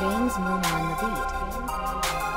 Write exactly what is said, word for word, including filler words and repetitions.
James Moon on the beat.